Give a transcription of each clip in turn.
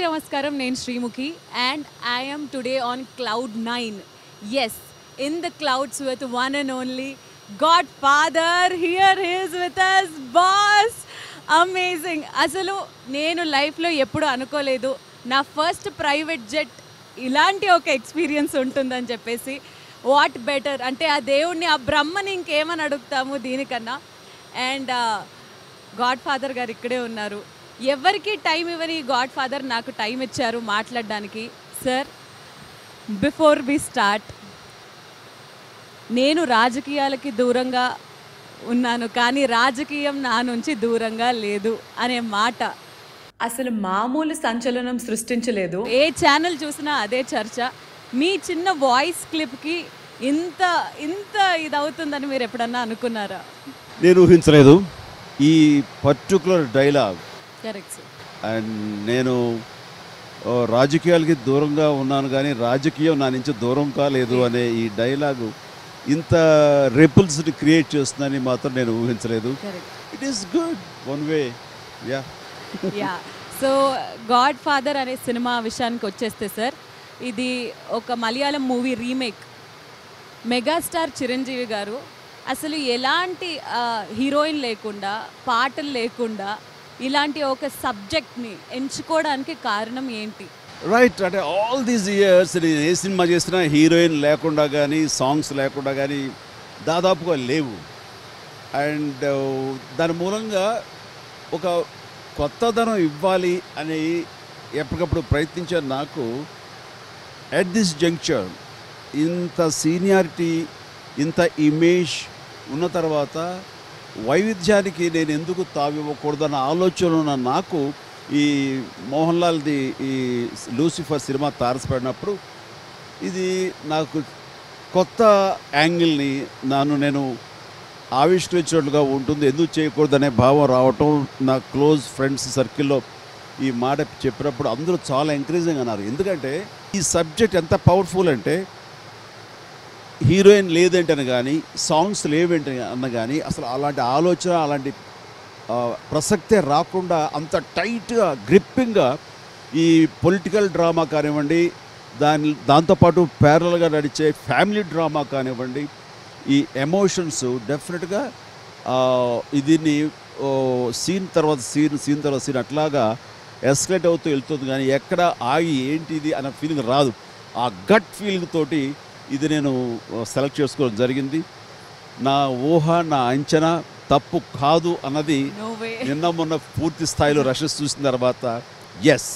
Andriki Namaskaram, Nen Sri Mukhi, and I am today on Cloud 9. Yes, in the clouds with one and only Godfather. Here he is with us, boss. Amazing. Asalu nenu life lo eppudu anukoledu na first private jet ilanti oka experience untundani cheppesi. What better ante aa devuni aa brahmani inkem ani adugtamu dinikanna. And Godfather garu ikkade unnaru. Everki time ivani Godfather naaku time icharu maatladaniki. Sir, before we start, nenu rajakiyalaki duranga ఉన్నాను కానీ రాజకీయం నా నుంచి దూరంగా లేదు అనే మాట అసలు మామూలు సంచలనం సృష్టించలేదు. ఏ ఛానల్ చూసినా అదే చర్చ. మీ చిన్న వాయిస్ క్లిప్కి ఇంత ఇది అవుతుందని మీరు ఎప్పుడన్నా అనుకున్నారా? నేను ఊహించలేదు ఈ particular dialogue. Correct sir. And నేను రాజకీయాలకి దూరంగా ఉన్నాను కానీ రాజకీయం నా నుంచి దూరం కాలేదు అనే ఈ డైలాగు ఇంత రెపుల్స్ని క్రియేట్ చేస్తుందని మాత్రం నేను ఊహించలేదు. It is good one way. Yeah yeah. So God father అనే సినిమా విషయానికి వచ్చేస్తే సార్, ఇది ఒక Malayalam movie remake. Megastar Chiranjeevi గారు అసలు ఎలాంటి హీరోయిన్ లేకుండా, పాటలు లేకుండా ఇలాంటి ఒక సబ్జెక్ట్ని ఎంచుకోవడానికి కారణం ఏంటి? రైట్. అంటే ఆల్ దీస్ ఇయర్స్ నేను ఏ సినిమా చేసినా హీరోయిన్ లేకుండా కానీ సాంగ్స్ లేకుండా కానీ దాదాపుగా లేవు. అండ్ దాని మూలంగా ఒక కొత్తదనం ఇవ్వాలి అని ఎప్పటికప్పుడు ప్రయత్నించే నాకు అట్ దిస్ జంక్చర్ ఇంత సీనియారిటీ, ఇంత ఇమేజ్ ఉన్న తర్వాత వైవిధ్యానికి నేను ఎందుకు తావివ్వకూడదన్న ఆలోచన ఉన్న నాకు ఈ మోహన్లాల్ది ఈ లూసిఫర్ సినిమా తారసపడినప్పుడు ఇది నాకు కొత్త యాంగిల్ని నేను ఆవిష్కరించినట్లుగా ఉంటుంది. ఎందుకు చేయకూడదనే భావం రావటం నా క్లోజ్ ఫ్రెండ్స్ సర్కిల్లో ఈ మాట చెప్పినప్పుడు అందరూ చాలా ఎంకరేజింగ్ అన్నారు. ఎందుకంటే ఈ సబ్జెక్ట్ ఎంత పవర్ఫుల్ అంటే హీరోయిన్ లేదంటని కానీ సాంగ్స్ లేవేంటని అన్న కానీ అసలు అలాంటి ఆలోచన, అలాంటి ప్రసక్తే రాకుండా అంత టైట్గా, గ్రిప్పింగ్గా ఈ పొలిటికల్ డ్రామా కానివ్వండి, దాంతోపాటు ప్యారలల్గా నడిచే ఫ్యామిలీ డ్రామా కానివ్వండి, ఈ ఎమోషన్స్ డెఫినెట్గా దీన్ని సీన్ తర్వాత సీన్, సీన్ తర్వాత సీన్ అట్లాగా ఎస్కలేట్ అవుతూ వెళ్తుంది. కానీ ఎక్కడ ఆగి ఏంటిది అనే ఫీలింగ్ రాదు. ఆ గట్ ఫీలింగ్ తోటి ఇది నేను సెలెక్ట్ చేసుకోవడం జరిగింది. నా ఊహ, నా అంచనా తప్పు కాదు అన్నది నిన్న మొన్న పూర్తి స్థాయిలో రషెస్ చూసిన తర్వాత ఎస్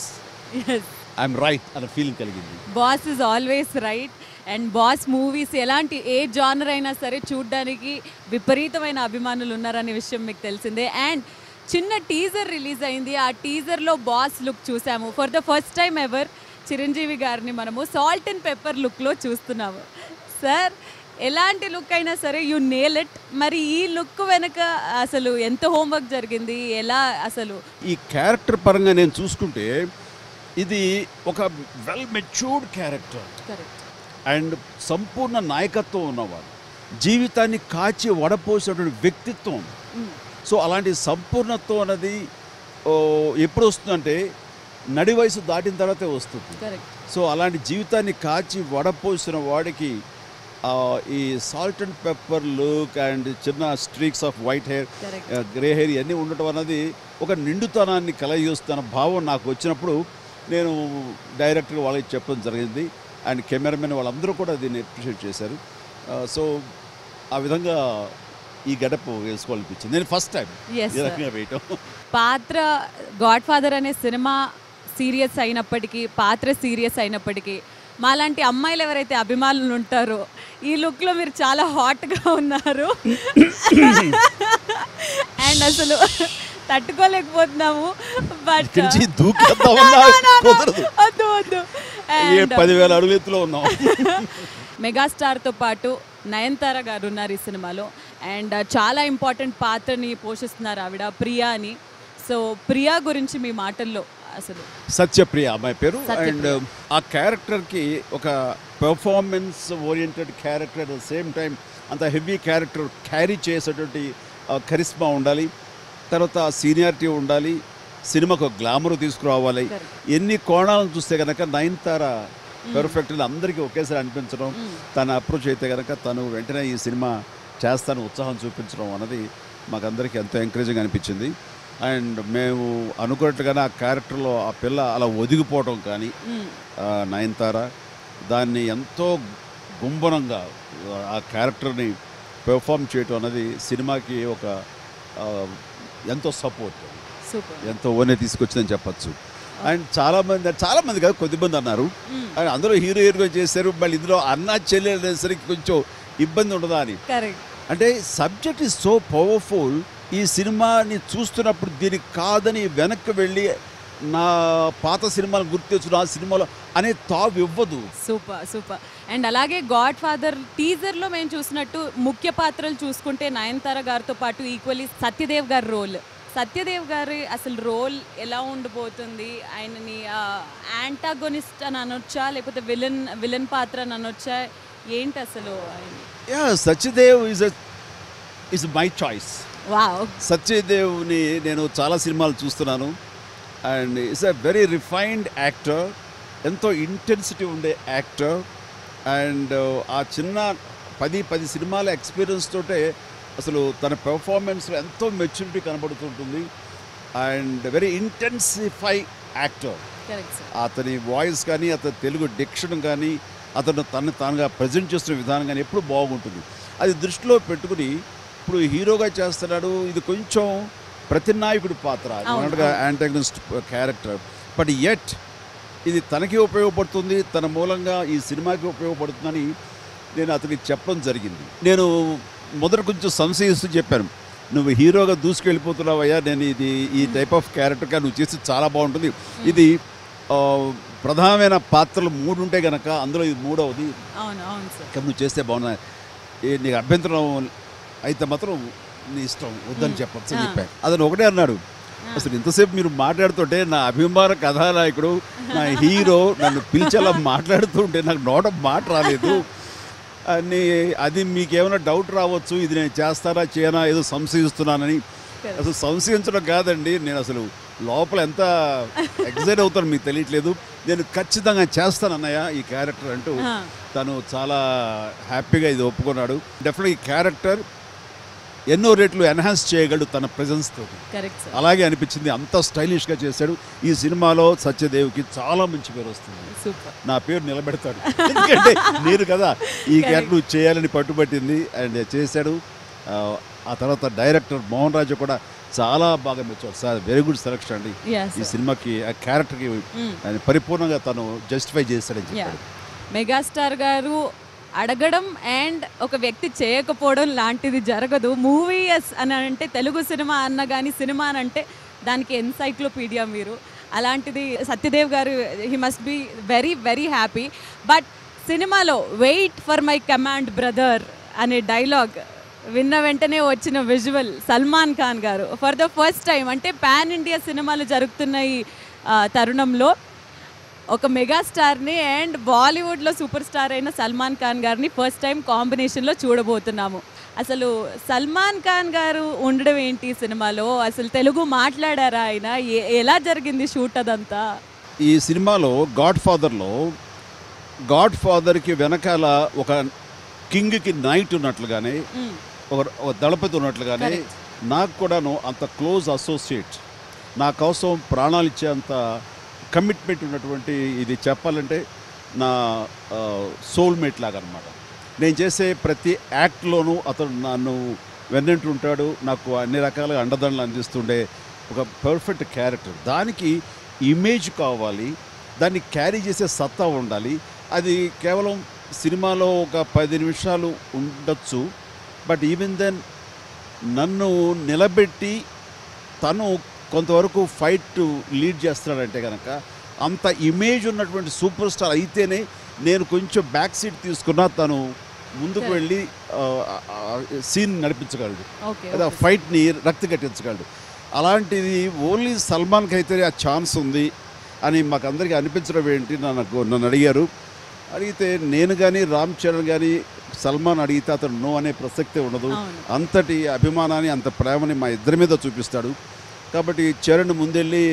ఐఎమ్ రైట్ అన్న ఫీలింగ్ కలిగింది. Boss is always right. And boss movies ఎలాంటి ఏ జానర్ అయినా సరే చూడ్డానికి విపరీతమైన అభిమానులు ఉన్నారనే విషయం మీకు తెలిసిందే. అండ్ చిన్న టీజర్ రిలీజ్ అయింది. ఆ టీజర్లో బాస్ లుక్ చూసాము. For the first time ever Chiranjeevi గారిని మనము సాల్ట్ అండ్ పెప్పర్ లుక్లో చూస్తున్నాము. సార్, ఎలాంటి లుక్ అయినా సరే యు నేల్ ఇట్. మరి ఈ లుక్ వెనుక అసలు ఎంత హోంవర్క్ జరిగింది? ఎలా అసలు ఈ క్యారెక్టర్ పరంగా నేను చూసుకుంటే ఇది ఒక well matured character. Correct. And సంపూర్ణ నాయకత్వం ఉన్నవాడు, జీవితాన్ని కాచి వడపోసేటువంటి వ్యక్తిత్వం. సో అలాంటి సంపూర్ణత్వం అనేది ఎప్పుడు వస్తుందంటే నడి వయసు దాటిన తర్వాతే వస్తుంది. కరెక్ట్. సో అలాంటి జీవితాన్ని కాచి వడపోసిన వాడికి ఈ salt and pepper look and చిన్న streaks of white hair, grey hair ఇవన్నీ ఉండటం అన్నది ఒక నిండుతనాన్ని కలగజేస్తున్న భావం నాకు వచ్చినప్పుడు నేను డైరెక్ట్గా వాళ్ళకి చెప్పడం జరిగింది. అండ్ కెమెరామెన్ వాళ్ళందరూ కూడా దీన్ని అప్రిషియేట్ చేశారు. సో ఆ విధంగా ఈ గడప వేసుకోవాలనిపించింది. నేను ఫస్ట్ టైం ఈ రకంగా వేయటం. పాత్ర గాడ్ ఫాదర్ అనే సినిమా సీరియస్ అయినప్పటికీ, పాత్ర సీరియస్ అయినప్పటికీ, మాలాంటి అమ్మాయిలు ఎవరైతే అభిమానులు ఉంటారో ఈ లుక్లో మీరు చాలా హాట్గా ఉన్నారు. అండ్ అసలు తట్టుకోలేకపోతున్నాము. బట్ వద్దు వద్దు. మెగాస్టార్తో పాటు నయనతార గారు ఉన్నారు ఈ సినిమాలో. అండ్ చాలా ఇంపార్టెంట్ పాత్రని పోషిస్తున్నారు ఆవిడ, ప్రియా అని. సో ప్రియా గురించి మీ మాటల్లో అసలు? సత్యప్రియ అమ్మాయి పేరు. అండ్ ఆ క్యారెక్టర్కి ఒక performance oriented character, at the same time అంత హెవీ క్యారెక్టర్ క్యారీ చేసేటువంటి కరిస్మా ఉండాలి, తర్వాత సీనియారిటీ ఉండాలి, సినిమాకు గ్లామర్ తీసుకురావాలి. ఎన్ని కోణాలను చూస్తే కనుక నయనతార పర్ఫెక్ట్గా అందరికీ ఒకేసారి అనిపించడం, తన అప్రోచ్ అయితే కనుక తను వెంటనే ఈ సినిమా చేస్తాను ఉత్సాహం చూపించడం అన్నది మాకందరికీ ఎంతో ఎంకరేజింగ్ అనిపించింది. అండ్ మేము అనుకున్నట్టుగానే ఆ క్యారెక్టర్లో ఆ పిల్ల అలా ఒదిగిపోవడం కానీ నయనతార దాన్ని ఎంతో గుంభనంగా ఆ క్యారెక్టర్ని పెర్ఫామ్ చేయటం అనేది సినిమాకి ఒక ఎంతో సపోర్ట్, ఎంతో ఓనే తీసుకొచ్చిందని చెప్పచ్చు. అండ్ చాలామంది కాదు కొద్దిమంది అన్నారు, అండ్ అందరూ హీరో హీరోయిన్ చేశారు, మళ్ళీ ఇందులో అన్న చెల్లెసరికి కొంచెం ఇబ్బంది ఉండదా అని. అంటే సబ్జెక్ట్ ఈజ్ సో పవర్ఫుల్. ఈ సినిమాని చూస్తున్నప్పుడు దీనికి కాదని వెనక్కి వెళ్ళి నా పాత సినిమాలు గుర్తించడం ఆ సినిమాలో అనే తావు ఇవ్వదు. Super super. అండ్ అలాగే గాడ్ ఫాదర్ టీజర్లో మేము చూసినట్టు ముఖ్య పాత్రలు చూసుకుంటే నయనతార గారితో పాటు ఈక్వల్లీ సత్యదేవ్ గారి రోల్, సత్యదేవ్ గారి అసలు రోల్ ఎలా ఉండబోతుంది? ఆయనని యాంటాగోనిస్ట్ అని అనొచ్చా లేకపోతే విలన్ పాత్ర అని అనొచ్చా ఏంటి అసలు? Satyadev is my choice. సత్యదేవ్ని నేను చాలా సినిమాలు చూస్తున్నాను and is a very refined actor, ఎంతో ఇంటెన్సిటీ ఉండే యాక్టర్. అండ్ ఆ చిన్న 10 సినిమాల ఎక్స్పీరియన్స్ తోటే అసలు తన పెర్ఫార్మెన్స్లో ఎంతో మెచ్యూరిటీ కనబడుతుంటుంది. And very intensify actor. అతని వాయిస్ కానీ అతని తెలుగు డిక్షన్ కానీ అతను తను తానుగా ప్రజెంట్ చేస్తున్న విధానం కానీ ఎప్పుడు బాగుంటుంది. అది దృష్టిలో పెట్టుకుని ఇప్పుడు హీరోగా చేస్తున్నాడు. ఇది కొంచెం ప్రతినాయకుడి పాత్ర, యాంటాగనిస్ట్ క్యారెక్టర్, బట్ యట్ ఇది తనకి ఉపయోగపడుతుంది, తన మూలంగా ఈ సినిమాకి ఉపయోగపడుతుందని నేను అతనికి చెప్పడం జరిగింది. నేను మొదట కొంచెం సంశయిస్తూ చెప్పాను, నువ్వు హీరోగా దూసుకెళ్ళిపోతున్నావయ్యా, నేను ఇది ఈ టైప్ ఆఫ్ క్యారెక్టర్గా నువ్వు చేస్తే చాలా బాగుంటుంది. ఇది ప్రధానమైన పాత్రలు 3 ఉంటే కనుక అందులో ఇది 3వది, నువ్వు చేస్తే బాగున్నా, నీకు అభ్యంతరం అయితే మాత్రం నీ ఇష్టం, వద్దని చెప్పచ్చు అని చెప్పాను. అతను ఒకటే అన్నాడు, అసలు ఇంతసేపు మీరు మాట్లాడుతుంటే నా అభిమాన కథానాయకుడు నా హీరో నన్ను పిలిచేలా మాట్లాడుతుంటే నాకు నోట మాట రాలేదు అని. అది మీకేమైనా డౌట్ రావచ్చు, ఇది నేను చేస్తారా చేయనా ఏదో సంశయిస్తున్నానని. అసలు సంశయించడం కాదండి, నేను అసలు లోపల ఎంత ఎక్సైట్ అవుతాను మీకు తెలియట్లేదు. నేను ఖచ్చితంగా చేస్తాను అన్నయ్య ఈ క్యారెక్టర్ అంటూ తను చాలా హ్యాపీగా ఇది ఒప్పుకున్నాడు. డెఫినెట్గా ఈ క్యారెక్టర్ ఎన్నో రేట్లు ఎన్హాన్స్ చేయగలడు తన ప్రెజెన్స్తో, అలాగే అనిపించింది. అంత స్టైలిష్గా చేశాడు. ఈ సినిమాలో సత్యదేవ్కి చాలా మంచి పేరు వస్తుంది, నా పేరు నిలబెడతాడు, ఎందుకంటే నేను కదా ఈ క్యారెక్టర్ చేయాలని పట్టుబట్టింది. అండ్ చేశాడు. ఆ తర్వాత డైరెక్టర్ మోహన్ రాజా కూడా చాలా బాగా మెచ్చాడు, సార్ వెరీ గుడ్ సెలక్షన్ అండి, ఈ సినిమాకి ఆ క్యారెక్టర్కి పరిపూర్ణంగా తను జస్టిఫై చేశాడని చెప్పాడు. మెగాస్టార్ గారు అడగడం అండ్ ఒక వ్యక్తి చేయకపోవడం లాంటిది జరగదు. మూవీస్ అని అంటే తెలుగు సినిమా అన్న కానీ సినిమా అని అంటే దానికి ఎన్సైక్లోపీడియా మీరు, అలాంటిది సత్యదేవ్ గారు. He must be very very happy. But సినిమాలో wait for my command brother అనే డైలాగ్ విన్న వెంటనే వచ్చిన విజువల్, సల్మాన్ ఖాన్ గారు ఫర్ ద ఫస్ట్ టైం అంటే పాన్ ఇండియా సినిమాలు జరుగుతున్న ఈ తరుణంలో ఒక మెగాస్టార్ని అండ్ బాలీవుడ్లో సూపర్ స్టార్ అయిన సల్మాన్ ఖాన్ గారిని ఫస్ట్ టైం కాంబినేషన్లో చూడబోతున్నాము. అసలు సల్మాన్ ఖాన్ గారు ఉండడం ఏంటి సినిమాలో? అసలు తెలుగు మాట్లాడారా ఆయన? ఎలా జరిగింది షూట్ అదంతా? ఈ సినిమాలో గాడ్ ఫాదర్కి వెనకాల ఒక కింగ్కి నైట్ ఉన్నట్లుగానే ఒక దళపతి ఉన్నట్లుగానే నాకు కూడాను అంత క్లోజ్ అసోసియేట్, నా కోసం ప్రాణాలు ఇచ్చే అంత కమిట్మెంట్ ఉన్నటువంటి, ఇది చెప్పాలంటే నా సోల్మేట్ లాగా అనమాట. నేను చేసే ప్రతి యాక్ట్లోనూ అతను నన్ను వెన్నంటుంటాడు, నాకు అన్ని రకాలుగా అండదండలు అందిస్తుండే ఒక పర్ఫెక్ట్ క్యారెక్టర్. దానికి ఇమేజ్ కావాలి, దాన్ని క్యారీ చేసే సత్తా ఉండాలి. అది కేవలం సినిమాలో ఒక 10 నిమిషాలు ఉండొచ్చు, బట్ ఈవెన్ దెన్ నన్ను నిలబెట్టి తను కొంతవరకు ఫైట్ లీడ్ చేస్తున్నాడంటే కనుక అంత ఇమేజ్ ఉన్నటువంటి సూపర్ స్టార్ అయితేనే నేను కొంచెం బ్యాక్ సీట్ తీసుకున్నా తను ముందుకు వెళ్ళి సీన్ నడిపించగలడు, లేదా ఫైట్ని రక్తి కట్టించగలడు. అలాంటిది ఓన్లీ సల్మాన్కి అయితే ఆ ఛాన్స్ ఉంది అని మాకు అందరికీ అనిపించడం ఏంటి నన్ను అడిగారు. అడిగితే నేను కానీ రామ్ చరణ్ కానీ సల్మాన్ అడిగితే అతను నో అనే ప్రసక్తే ఉండదు, అంతటి అభిమానాన్ని అంత ప్రేమని మా ఇద్దరి మీద చూపిస్తాడు. కాబట్టి చరణ్ ముందెళ్ళి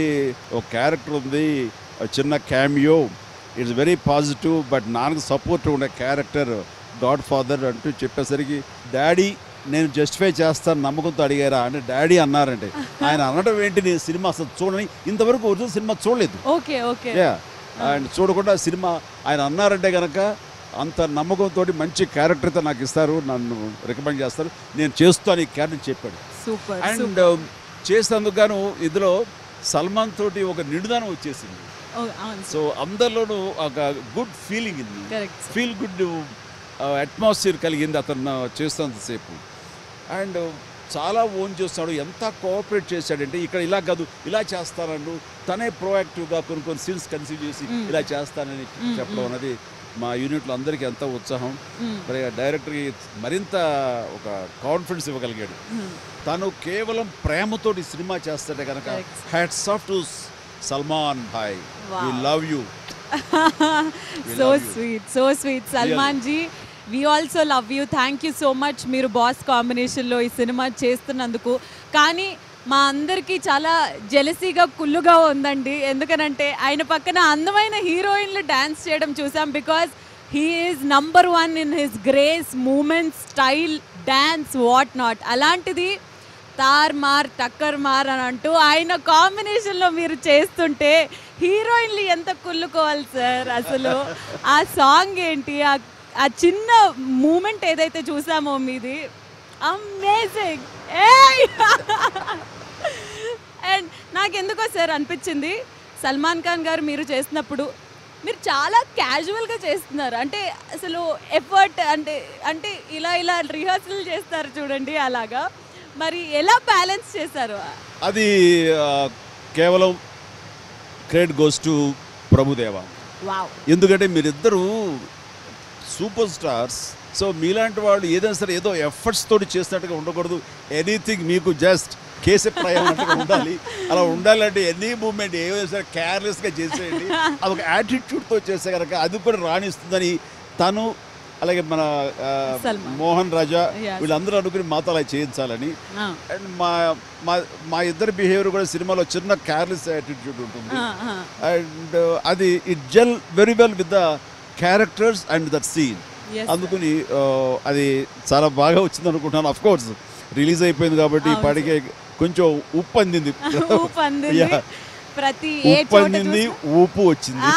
ఒక క్యారెక్టర్ ఉంది, చిన్న cameo, it's very positive. But నాన్నకు సపోర్ట్ ఉన్న క్యారెక్టర్ గాడ్ ఫాదర్ అంటూ చెప్పేసరికి డాడీ నేను జస్టిఫై చేస్తాను నమ్మకంతో అడిగారా అంటే డాడీ అన్నారంటే ఆయన అనడం ఏంటి నేను సినిమా అసలు చూడని, ఇంతవరకు ఒరిజినల్ సినిమా చూడలేదు. ఓకే ఓకే ఆయన చూడకుండా సినిమా ఆయన అన్నారంటే కనుక అంత నమ్మకంతో మంచి క్యారెక్టర్తో నాకు ఇస్తారు, నన్ను రికమెండ్ చేస్తారు, నేను చేస్తాను ఈ క్యారెక్టర్ చెప్పాడు. సూపర్. అండ్ చేసినందుకు గాను ఇందులో సల్మాన్ తోటి ఒక నిండుదనం వచ్చేసింది. సో అందరిలోనూ ఒక గుడ్ ఫీలింగ్ ఇది, ఫీల్ గుడ్ అట్మాస్ఫియర్ కలిగింది అతను చేస్తున్నంతసేపు. అండ్ చాలా ఓన్ చేస్తాడు, ఎంత కోఆపరేట్ చేశాడంటే ఇక్కడ ఇలా కాదు ఇలా చేస్తానన్ను తనే ప్రోయాక్టివ్గా కొన్ని కొన్ని సీన్స్ కన్సిడర్ చేసి ఇలా చేస్తానని చెప్పడం అనేది మా యూనిట్లో అందరికీ ఎంత ఉత్సాహం. మరి డైరెక్టర్కి మరింత ఒక కాన్ఫిడెన్స్ ఇవ్వగలిగాడు. తను కేవలం ప్రేమతో ఈ సినిమా చేస్తాడే కనుక hats off to Salman bhai, we love you. So sweet, so sweet. Salman ji, we also love you. Thank you so much మీరు బాస్ కాంబినేషన్లో ఈ సినిమా చేస్తున్నందుకు. కానీ మా అందరికీ చాలా జెలసీగా కుళ్ళుగా ఉందండి, ఎందుకనంటే ఆయన పక్కన అందమైన హీరోయిన్లు డ్యాన్స్ చేయడం చూసాం. Because he is #1 in his grace, movement, style, dance, what not. అలాంటిది తార్ మార్ టక్కర్ మార్ అని అంటూ ఆయన కాంబినేషన్లో మీరు చేస్తుంటే హీరోయిన్లు ఎంత కుళ్ళుకోవాలి సార్. అసలు ఆ సాంగ్ ఏంటి, ఆ చిన్న మూమెంట్ ఏదైతే చూసామో మీది అమేజింగ్. అండ్ నాకెందుకో సార్ అనిపించింది సల్మాన్ ఖాన్ గారు మీరు చేస్తున్నప్పుడు మీరు చాలా క్యాజువల్గా చేస్తున్నారు, అంటే అసలు ఎఫర్ట్ అంటే అంటే ఇలా ఇలా రిహార్సల్ చేస్తారు చూడండి, అలాగా మరి ఎలా బ్యాలెన్స్ చేశారు? అది కేవలం క్రెడిట్ గోస్ టు ప్రభు దేవ. ఎందుకంటే మీరిద్దరూ సూపర్ స్టార్స్, సో మీలాంటి వాళ్ళు ఏదైనా సరే ఏదో ఎఫర్ట్స్ తోటి చేసినట్టుగా ఉండకూడదు. ఎనీథింగ్ మీకు జస్ట్ కేసే ప్రయాణంగా ఉండాలి. అలా ఉండాలంటే ఎనీ మూమెంట్ ఏదైనా సరే కేర్లెస్గా చేసేయండి, అదొక యాటిట్యూడ్తో చేసే కనుక అది కూడా రాణిస్తుందని తను అలాగే మన మోహన్ రాజా వీళ్ళందరూ అనుకుని మాతో అలా చేయించాలని. అండ్ మా మా ఇద్దరి బిహేవియర్ కూడా సినిమాలో చిన్న కేర్లెస్ యాటిట్యూడ్ ఉంటుంది. అండ్ అది it gel very well with the characters and that scene, అందుకుని అది చాలా బాగా వచ్చింది అనుకుంటున్నాను. అఫ్ కోర్స్ రిలీజ్ అయిపోయింది కాబట్టి ఇప్పటికే కొంచెం ఉప్పు అందింది, ఉప్పు అందింది, ఊపు వచ్చింది.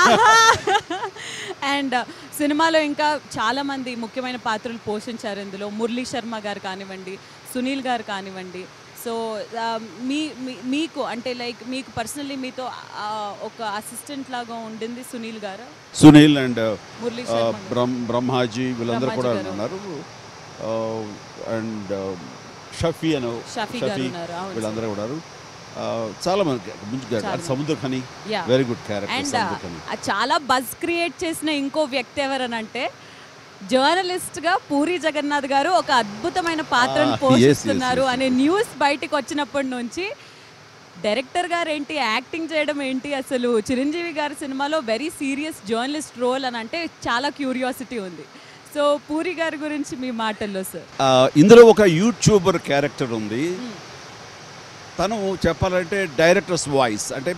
అండ్ సినిమాలో ఇంకా చాలామంది ముఖ్యమైన పాత్రలు పోషించారు. ఇందులో మురళీ శర్మ గారు కానివ్వండి, సునీల్ గారు కానివ్వండి. సో మీకు అంటే లైక్ మీకు పర్సనల్లీ మీతో ఒక అసిస్టెంట్ లాగా ఉండింది సునీల్ గారు, సునీల్ అండ్ బ్రహ్మాజీ వీళ్ళందరూ కూడా ఉన్నారు. అండ్ షఫీ అను షఫీ వీళ్ళందరూ ఉన్నారు. చాలా మంది Samuthirakani very good character. And చాలా బజ్ క్రియేట్ చేసిన ఇంకో వ్యక్తి ఎవరనంటే జర్నలిస్ట్గా పూరి జగన్నాథ్ గారు ఒక అద్భుతమైన పాత్రను పోషిస్తున్నారు అనే న్యూస్ బయటకు వచ్చినప్పటి నుంచి డైరెక్టర్ గారు ఏంటి యాక్టింగ్ చేయడం ఏంటి, అసలు చిరంజీవి గారి సినిమాలో వెరీ సీరియస్ జర్నలిస్ట్ రోల్ అని అంటే చాలా క్యూరియాసిటీ ఉంది. సో పూరి గారి గురించి మీ మాటల్లో సార్. ఇందులో ఒక యూట్యూబర్ క్యారెక్టర్ ఉంది, తను చెప్పాలంటే డైరెక్టర్స్ వాయిస్, అంటే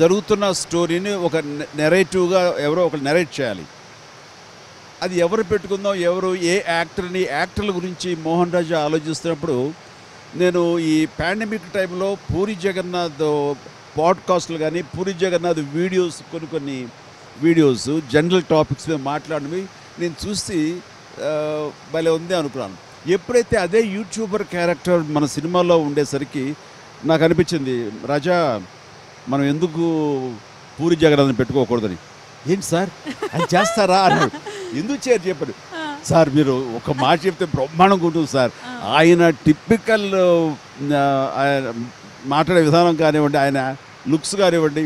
జరుగుతున్న స్టోరీని ఒక నెరేటివ్గా ఎవరో ఒకరు నెరేట్ చేయాలి. అది ఎవరు పెట్టుకుందాం, ఎవరు ఏ యాక్టర్ని, యాక్టర్ల గురించి మోహన్ రాజా ఆలోచిస్తున్నప్పుడు నేను ఈ పాండమిక్ టైంలో పూరి జగన్నాథ్ పాడ్కాస్ట్లు కానీ పూరి జగన్నాథ్ వీడియోస్ కొన్ని వీడియోస్ జనరల్ టాపిక్స్ మీద మాట్లాడినవి నేను చూసి భలే ఉంది అనుకున్నాను. ఎప్పుడైతే అదే యూట్యూబర్ క్యారెక్టర్ మన సినిమాలో ఉండేసరికి నాకు అనిపించింది రాజా మనం ఎందుకు పూరి జగన్నాథ్ని పెట్టుకోకూడదని. ఏంటి సార్ అది చేస్తారా అన్నాడు, ఎందుకు చేరు చెప్పాడు. సార్ మీరు ఒక మాట చెప్తే బ్రహ్మాండంగా ఉంటుంది సార్, ఆయన టిపికల్ మాట్లాడే విధానం కానివ్వండి, ఆయన లుక్స్ కానివ్వండి,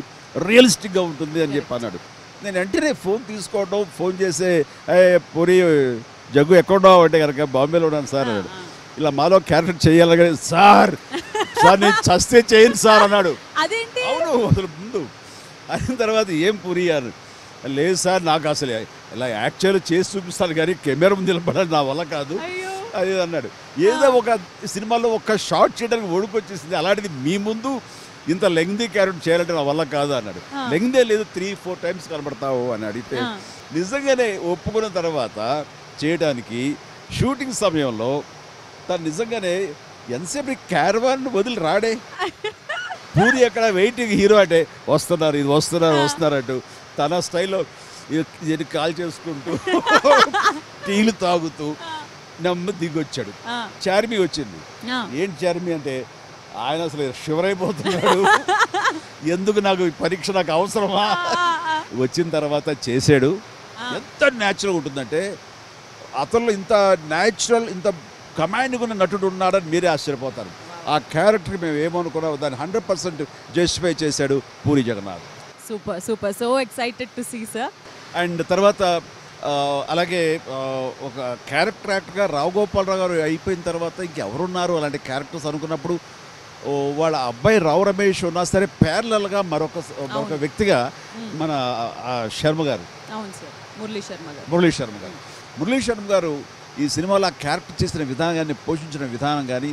రియలిస్టిక్గా ఉంటుంది అని చెప్పి అన్నాడు. నేను వెంటనే ఫోన్ తీసుకోవడం, ఫోన్ చేసే పూరి జగ్గు ఎక్కడున్నావు అంటే కనుక బాంబేలో ఉన్నాను సార్ అన్నాడు. ఇలా మాలో క్యారెక్టర్ చేయాలి సార్, సార్ నేను చస్తే చేయను సార్ అన్నాడు. అవును అసలు ముందు అయిన తర్వాత ఏం పూరి అన్నాడు, లేదు సార్ నాకు అసలు ఇలా యాక్చువల్ చేసి చూపిస్తాను కానీ కెమెరా ముందు నిలబడాలి నా వల్ల కాదు, అది అన్నాడు. ఏదో ఒక సినిమాలో ఒక షార్ట్ చేయడానికి ఒడుకొచ్చేసింది, అలాంటిది మీ ముందు ఇంత లెంగ్దీ క్యారెట్ చేయాలంటే నా వల్ల కాదు అన్నాడు. లెంగ్దే లేదు, 3-4 టైమ్స్ కనబడతావు అని అడిగితే నిజంగానే ఒప్పుకున్న తర్వాత చేయడానికి షూటింగ్ సమయంలో తను నిజంగానే ఎంతసేపు క్యారవాన్ వదిలి రాడే, పూరి అక్కడ వెయిటింగ్, హీరో అంటే వస్తున్నారు, ఇది వస్తున్నారు వస్తున్నారు అంటూ తన స్టైల్లో ఇది కాల్ చేసుకుంటూ టీలు తాగుతూ నమ్మ దిగొచ్చాడు. చార్మి వచ్చింది. ఏంటి చార్మి అంటే ఆయన అసలు షివరైపోతున్నాడు, ఎందుకు నాకు పరీక్ష నాకు అవసరమా. వచ్చిన తర్వాత చేశాడు. ఎంత న్యాచురల్ ఉంటుందంటే అతను ఇంత న్యాచురల్ ఇంత కమాండ్ ఉన్న నటుడు ఉన్నాడని మీరే ఆశ్చర్యపోతారు. ఆ క్యారెక్టర్ మేము ఏమనుకున్నా దాన్ని 100% జస్టిఫై చేశాడు Puri Jagannadh. Super super, so excited to see sir. And తర్వాత అలాగే ఒక క్యారెక్టర్ యాక్టర్గా రావు గోపాలరావు గారు అయిపోయిన తర్వాత ఇంకెవరున్నారు అలాంటి క్యారెక్టర్స్ అనుకున్నప్పుడు వాళ్ళ అబ్బాయి రావు రమేష్ ఉన్నా సరే ప్యారలల్గా మరొక వ్యక్తిగా మన శర్మ గారు, మురళీ శర్మ గారు ఈ సినిమాలో ఆ క్యారెక్టర్ చేసిన విధానాన్ని పోషించిన విధానం కానీ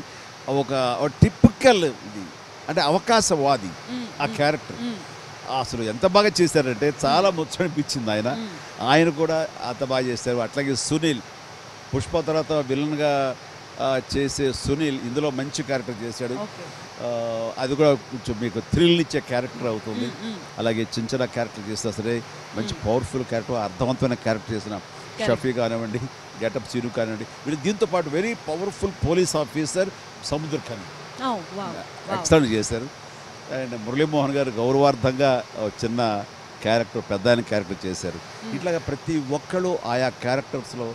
ఒక టిపికల్ ఇది అంటే అవకాశవాది ఆ క్యారెక్టర్ అసలు ఎంత బాగా చేశారంటే చాలా ముచ్చట అనిపించింది. ఆయన కూడా అంత బాగా చేశారు. అట్లాగే సునీల్, పుష్ప తర్వాత విలన్గా చేసే సునీల్ ఇందులో మంచి క్యారెక్టర్ చేశాడు. అది కూడా కొంచెం మీకు థ్రిల్ ఇచ్చే క్యారెక్టర్ అవుతుంది. అలాగే చిన్న చిన్న క్యారెక్టర్ చేసినా సరే మంచి పవర్ఫుల్ క్యారెక్టర్, అర్థవంతమైన క్యారెక్టర్ చేసిన షఫీ కానివ్వండి, గెటప్ చిరు కానివ్వండి, వీళ్ళు దీంతో పాటు very powerful police officer సముద్ర్ Khan extend చేశారు. అండ్ మురళీమోహన్ గారు గౌరవార్థంగా చిన్న క్యారెక్టర్ పెద్ద ఆయన క్యారెక్టర్ చేశారు. ఇట్లాగా ప్రతి ఒక్కరు ఆయా క్యారెక్టర్స్లో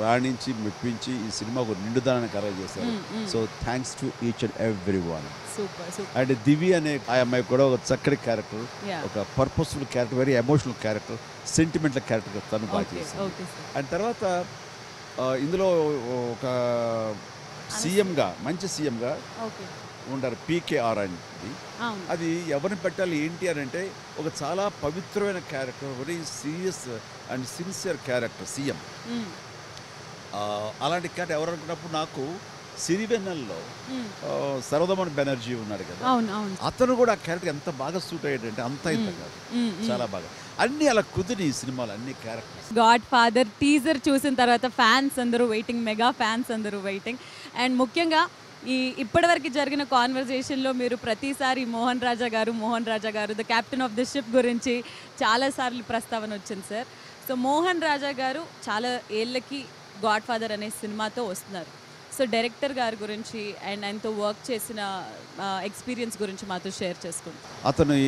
రాణించి మెప్పించి ఈ సినిమాకు నిండుదనాన్ని కలగజేశారు. So thanks to each and every one. And Divi అనే ఆ అమ్మాయి కూడా ఒక చక్కటి క్యారెక్టర్, ఒక purposeful character, very emotional character, sentimental character తను బాగా చేశారు. అండ్ తర్వాత ఇందులో ఒక సీఎంగా మంచి సీఎంగా ఉంటారు పీకేఆర్ అనేది. అది ఎవరిని పెట్టాలి ఏంటి అని అంటే ఒక చాలా పవిత్రమైన character, very serious and sincere character CM. అలాంటి క్యారెక్టర్ ఎవరు అనుకున్నప్పుడు నాకు సిరివెన్నెల్లో సర్వదమన్ బెనర్జీ ఉన్నాడు కదా, అతను కూడా ఆ క్యారెక్టర్ ఎంత బాగా సూట్ అయ్యాడంటే అంత ఇంత కాదు, చాలా బాగా అన్ని అలా కుదిరి ఈ సినిమాలు అన్ని క్యారెక్టర్స్. గాడ్ ఫాదర్ టీజర్ చూసిన తర్వాత ఫ్యాన్స్ అందరూ వెయిటింగ్, మెగా ఫ్యాన్స్ అందరూ వెయిటింగ్. అండ్ ముఖ్యంగా ఈ ఇప్పటివరకు జరిగిన కాన్వర్జేషన్లో మీరు ప్రతిసారి మోహన్ రాజా గారు the captain of the ship గురించి చాలాసార్లు ప్రస్తావన వచ్చింది సార్. సో మోహన్ రాజా గారు చాలా ఏళ్ళకి గాడ్ ఫాదర్ అనే సినిమాతో వస్తున్నారు. సో డైరెక్టర్ గారి గురించి అండ్ ఆయనతో వర్క్ చేసిన ఎక్స్పీరియన్స్ గురించి మాతో షేర్ చేసుకుంటాం. అతని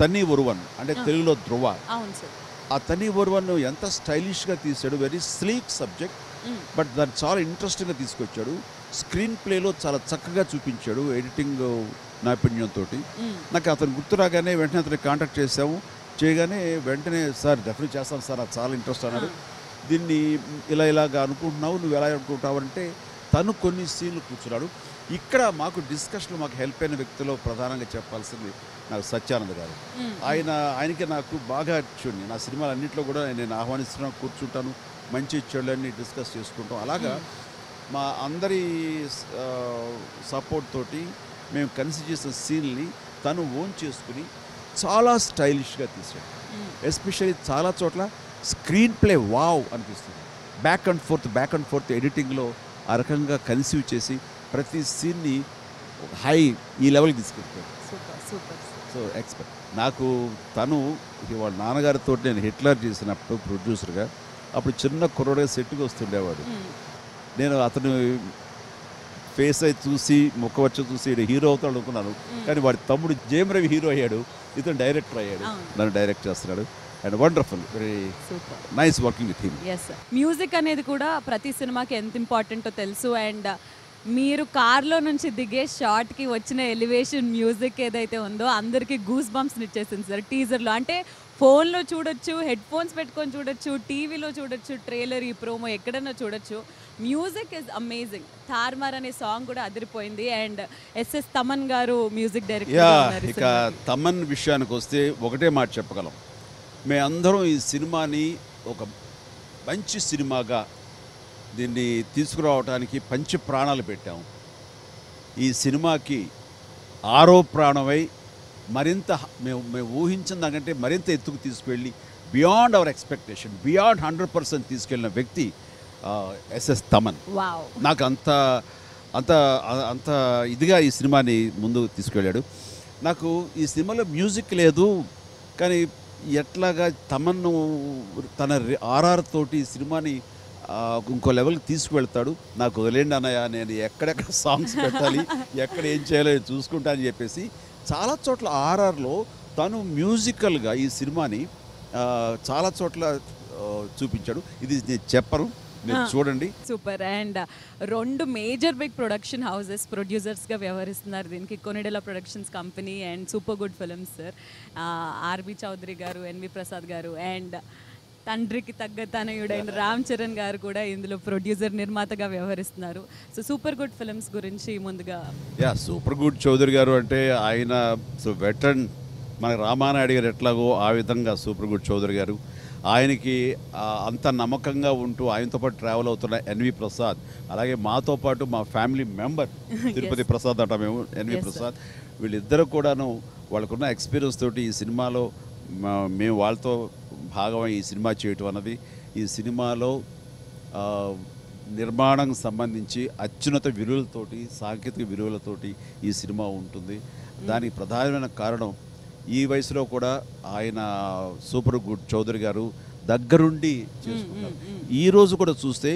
తన్ని ఒరువన్ అంటే తెలుగులో ధ్రువ, అవును సార్, ఆ తన్ని ఒరువన్ ఎంత స్టైలిష్గా తీశాడు, వెరీ స్లీక్ సబ్జెక్ట్, బట్ దాన్ని చాలా ఇంట్రెస్టింగ్గా తీసుకొచ్చాడు. స్క్రీన్ ప్లేలో చాలా చక్కగా చూపించాడు ఎడిటింగ్ నైపుణ్యంతో. నాకు అతను గుర్తు రాగానే వెంటనే అతను కాంటాక్ట్ చేసాము. చేయగానే వెంటనే సార్ డెఫినెట్ చేస్తాను సార్, అది చాలా ఇంట్రెస్ట్ అన్నాడు. దీన్ని ఇలా ఇలాగా అనుకుంటున్నావు, నువ్వు ఎలా అనుకుంటావు అంటే తను కొన్ని సీన్లు కూర్చున్నాడు. ఇక్కడ మాకు డిస్కషన్లో మాకు హెల్ప్ అయిన వ్యక్తిలో ప్రధానంగా చెప్పాల్సింది నాకు సత్యానంద్ గారు. ఆయనకి నాకు బాగా చూడండి నా సినిమాలు అన్నింటిలో కూడా నేను ఆహ్వానిస్తున్నాను, కూర్చుంటాను, మంచి చెడులన్నీ డిస్కస్ చేసుకుంటాం. అలాగా మా అందరి సపోర్ట్ తోటి మేము కన్సిడర్ చేసిన సీన్ని తను ఓన్ చేసుకుని చాలా స్టైలిష్గా తీసాడు. ఎస్పెషల్లీ చాలా చోట్ల స్క్రీన్ ప్లే వావ్ అనిపిస్తుంది. బ్యాక్ అండ్ ఫోర్త్ ఎడిటింగ్లో ఆ రకంగా కన్సీవ్ చేసి ప్రతి సీన్ని హై ఈ లెవెల్కి తీసుకెళ్తాడు. సో ఎక్స్పర్ట్ నాకు తను వాళ్ళ నాన్నగారితో నేను హిట్లర్ చేసినప్పుడు ప్రొడ్యూసర్గా అప్పుడు చిన్న కుర్రోడే సెట్కి వస్తుండేవాడు. నేను అతను ఫేస్ అయి చూసి ముఖవచ్చ చూసి హీరో అవుతాడు అనుకున్నాను, కానీ వాడి తమ్ముడు జేమ్ రవి హీరో అయ్యాడు, ఇతను డైరెక్టర్ అయ్యాడు, నన్ను డైరెక్ట్ చేస్తున్నాడు. And wonderful, very nice working with him. Yes sir, music అనేది కూడా ప్రతి సినిమాకి ఎంత ఇంపార్టెంటో తెలుసు. అండ్ మీరు కార్లో నుంచి దిగే షాట్కి వచ్చిన ఎలివేషన్ మ్యూజిక్ ఏదైతే ఉందో అందరికీ గూస్ బంప్స్ని ఇచ్చేసింది సార్. టీజర్లో అంటే ఫోన్లో చూడొచ్చు, హెడ్ ఫోన్స్ పెట్టుకొని చూడొచ్చు, టీవీలో చూడొచ్చు, ట్రైలర్ ఈ ప్రోమో ఎక్కడన్నా చూడొచ్చు. Music is amazing. తార్మార్ అనే సాంగ్ కూడా అదిరిపోయింది. అండ్ ఎస్ఎస్ తమన్ గారు మ్యూజిక్ డైరెక్టర్. ఇక తమన్ విషయానికి వస్తే ఒకటే మాట చెప్పగలం, మేమందరం ఈ సినిమాని ఒక మంచి సినిమాగా దీన్ని తీసుకురావడానికి పంచ ప్రాణాలు పెట్టాం. ఈ సినిమాకి ఆరో ప్రాణమై మరింత మేము ఊహించిన దాకంటే మరింత ఎత్తుకు తీసుకువెళ్ళి బియాండ్ అవర్ ఎక్స్పెక్టేషన్, బియాండ్ 100% తీసుకెళ్ళిన వ్యక్తి ఎస్ఎస్ తమన్. నాకు అంత అంత అంత ఇదిగా ఈ సినిమాని ముందు తీసుకెళ్ళాడు. నాకు ఈ సినిమాలో మ్యూజిక్ లేదు, కానీ ఎట్లాగా తమన్ను తన ఆర్ఆర్ తోటి సినిమాని ఇంకో లెవెల్కి తీసుకువెళ్తాడు. నాకు వదిలేండి అన్నయ్య, నేను ఎక్కడెక్కడ సాంగ్స్ పెట్టాలి, ఎక్కడ ఏం చేయాలో చూసుకుంటా అని చెప్పేసి చాలా చోట్ల ఆర్ఆర్లో తను మ్యూజికల్గా ఈ సినిమాని చాలా చోట్ల చూపించాడు. ఇది నేను చెప్పను, మీరు చూడండి. సూపర్. అండ్ రెండు మేజర్ బిగ్ ప్రొడక్షన్ హౌసెస్ ప్రొడ్యూసర్స్గా వ్యవహరిస్తున్నారు దీనికి, Konidela productions company and super good films sir. RB Chowdary గారు, ఎన్వి ప్రసాద్ గారు అండ్ తండ్రికి తగ్గ తనయుడైన రామ్ చరణ్ గారు కూడా ఇందులో ప్రొడ్యూసర్ నిర్మాతగా వ్యవహరిస్తున్నారు. సో సూపర్ గుడ్ ఫిల్మ్స్ గురించి ముందుగా. యా, సూపర్ గుడ్ చౌదరి గారు అంటే ఆయన సో వెటరన్, మన రామానాయుడు గారు ఎట్లాగో ఆ విధంగా సూపర్ గుడ్ చౌదరి గారు. ఆయనకి అంత నమ్మకంగా ఉంటూ ఆయనతో పాటు ట్రావెల్ అవుతున్న ఎన్వి ప్రసాద్, అలాగే మాతో పాటు మా ఫ్యామిలీ మెంబర్ తిరుపతి ప్రసాద్ అంట మేము, ఎన్వి ప్రసాద్, వీళ్ళిద్దరూ కూడాను వాళ్ళకున్న ఎక్స్పీరియన్స్ తోటి ఈ సినిమాలో మేము వాళ్ళతో భాగమై ఈ సినిమా చేయటం అన్నది ఈ సినిమాలో నిర్మాణం సంబంధించి అత్యున్నత విలువలతోటి, సాంకేతిక విలువలతోటి ఈ సినిమా ఉంటుంది. దానికి ప్రధానమైన కారణం ఈ వయసులో కూడా ఆయన సూపర్ గుడ్ చౌదరి గారు దగ్గరుండి చేసుకున్నారు. ఈరోజు కూడా చూస్తే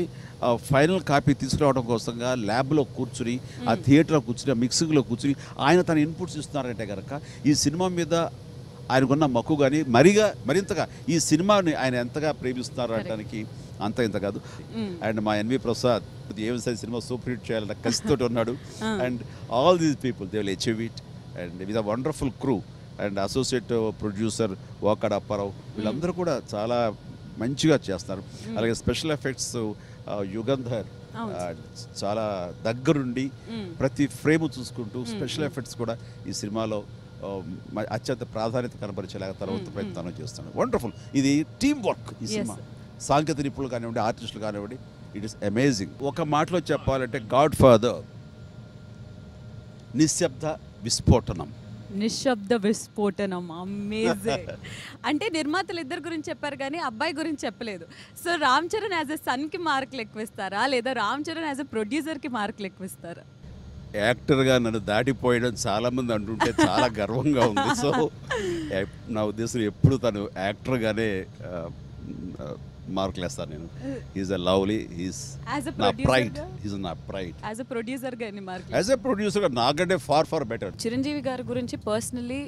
ఫైనల్ కాపీ తీసుకురావడం కోసంగా ల్యాబ్లో కూర్చుని, ఆ థియేటర్లో కూర్చుని, ఆ మిక్సింగ్లో కూర్చుని ఆయన తన ఇన్పుట్స్ ఇస్తున్నారంటే కనుక ఈ సినిమా మీద ఆయనకున్న మక్కువ కానీ మరింతగా ఈ సినిమాని ఆయన ఎంతగా ప్రేమిస్తున్నారు అనడానికి అంత ఇంత కాదు. అండ్ మా ఎన్వి ప్రసాద్ ఏమిసారి సినిమా సూపర్ హిట్ చేయాలన్న కసితోటి ఉన్నాడు. And all these people they will achieve it and with a wonderful crew. And associate producer Vakada Apparao, వీళ్ళందరూ కూడా చాలా మంచిగా చేస్తారు. అలాగే స్పెషల్ ఎఫెక్ట్స్ యుగంధర్ చాలా దగ్గరుండి ప్రతి ఫ్రేమ్ చూసుకుంటూ స్పెషల్ ఎఫెక్ట్స్ కూడా ఈ సినిమాలో అత్యంత ప్రాధాన్యత కనపరిచేలాగా తర్వాత ప్రయత్నం చేస్తున్నాడు. వండర్ఫుల్. ఇది టీమ్ వర్క్. ఈ సినిమా సాంకేతిక నిపుణులు కానివ్వండి, ఆర్టిస్టులు కానివ్వండి, ఇట్ ఈస్ అమేజింగ్. ఒక మాటలో చెప్పాలంటే గాడ్ ఫాదర్ నిశ్శబ్ద విస్ఫోటనం. నిశ్శబ్ద విస్ఫోటనం. అమేజింగ్. అంటే నిర్మాతలు ఇద్దరు గురించి చెప్పారు కానీ అబ్బాయి గురించి చెప్పలేదు. So Ram Charan as a సన్కి మార్కులు ఎక్కువిస్తారా, లేదా రామ్ చరణ్ యాజ్ ఎ ప్రొడ్యూసర్కి మార్కులు ఎక్కువిస్తారా? యాక్టర్గా నన్ను దాటిపోయడం చాలామంది అంటుంటే చాలా గర్వంగా ఉంది. సో నా ఉద్దేశం ఎప్పుడు తను యాక్టర్గానే మార్కులు వేస్తాను నేను. హీఈస్ అ లవ్లీ, హీస్ నా ప్రైడ్, హీస్ నా ప్రైడ్. యాజ్ ఎ ప్రొడ్యూసర్గా ఎన్ని మార్కులు? యాజ్ ఎ ప్రొడ్యూసర్గా నాకంటే ఫార్ ఫార్ బెటర్. చిరంజీవి గారి గురించి పర్సనలీ,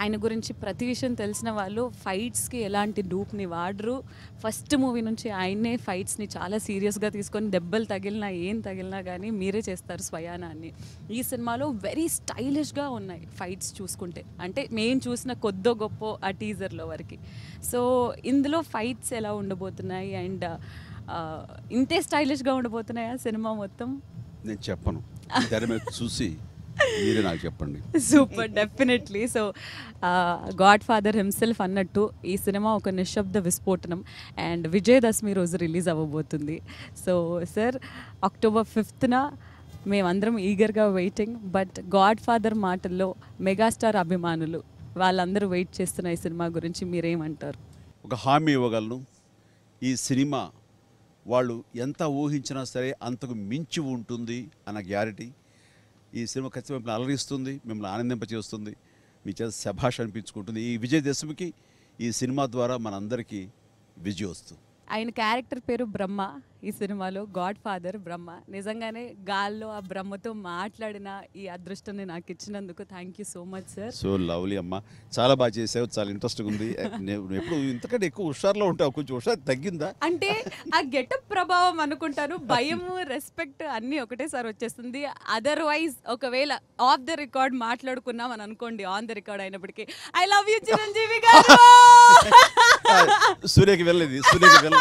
ఆయన గురించి ప్రతి విషయం తెలిసిన వాళ్ళు ఫైట్స్కి ఎలాంటి డూప్ని వాడరు. ఫస్ట్ మూవీ నుంచి ఆయనే ఫైట్స్ని చాలా సీరియస్గా తీసుకొని దెబ్బలు తగిలినా ఏం తగిలినా కానీ మీరే చేస్తారు స్వయానాన్ని. ఈ సినిమాలో వెరీ స్టైలిష్గా ఉన్నాయి ఫైట్స్ చూసుకుంటే, అంటే మేము చూసిన కొద్దో గొప్పో ఆ టీజర్లో వరకు. సో ఇందులో ఫైట్స్ ఎలా ఉండబోతుంది అండ్ ఇంతే స్టైలిష్గా ఉండిపోతున్నాయా సినిమా మొత్తం? నేను చెప్పను, చూసి మీరే నాకు చెప్పండి. Super. Definitely. So God father himself అన్నట్టు ఈ సినిమా ఒక నిశ్శబ్ద విస్ఫోటనం. అండ్ విజయదశమి రోజు రిలీజ్ అవ్వబోతుంది. సో సార్ October 5th మేమందరం ఈగర్గా వెయిటింగ్. బట్ గాడ్ ఫాదర్ మాటల్లో మెగాస్టార్ అభిమానులు వాళ్ళందరూ వెయిట్ చేస్తున్న ఈ సినిమా గురించి మీరేమంటారు? ఒక హామీ ఇవ్వగలను, ఈ సినిమా వాళ్ళు ఎంత ఊహించినా సరే అంతకు మించి ఉంటుంది అన్న గ్యారెంటీ. ఈ సినిమా ఖచ్చితంగా మిమ్మల్ని అలరిస్తుంది, మిమ్మల్ని ఆనందింపచేస్తుంది, మీ చేత శభాష్ అనిపించుకుంటుంది. ఈ విజయదశమికి ఈ సినిమా ద్వారా మనందరికీ విజయం వస్తుంది. ఆయన క్యారెక్టర్ పేరు బ్రహ్మ. ఈ సినిమాలో గాడ్ ఫాదర్ బ్రహ్మ. నిజంగానే గాల్లో ఆ బ్రహ్మతో మాట్లాడిన ఈ అదృష్టాన్ని నాకు ఇచ్చినందుకు thank you so much sir. So lovely అమ్మ, చాలా బాగా చేసావు, చాలా ఇంట్రెస్టింగ్ ఉంది. ఎప్పుడు ఇంతకంటే ఎక్కువ హుషారులో ఉంటావు, కొంచెం హుషారు తగ్గిందా? అంటే ఆ గెటప్ ప్రభావం అనుకుంటాను. భయము, రెస్పెక్ట్ అన్నీ ఒకటేసారి వచ్చేస్తుంది. అదర్వైజ్ ఒకవేళ ఆఫ్ ద రికార్డ్ మాట్లాడుకున్నాం అని అనుకోండి, ఆన్ ద రికార్డ్ అయినప్పటికీ ఐ లవ్ యూ చిరంజీవి గారు. సూర్యకి వెళ్ళేది సూర్యకి వెళ్ళ.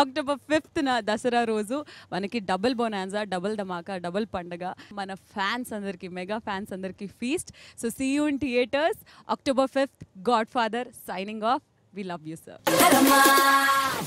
October 5th దసరా రోజు మనకి డబుల్ బొనాన్సా, డబుల్ ధమాకా, డబుల్ పండగ. మన ఫ్యాన్స్ అందరికీ, మెగా ఫ్యాన్స్ అందరికీ feast. So see you in theatres October 5th. Godfather signing off. We love you sir.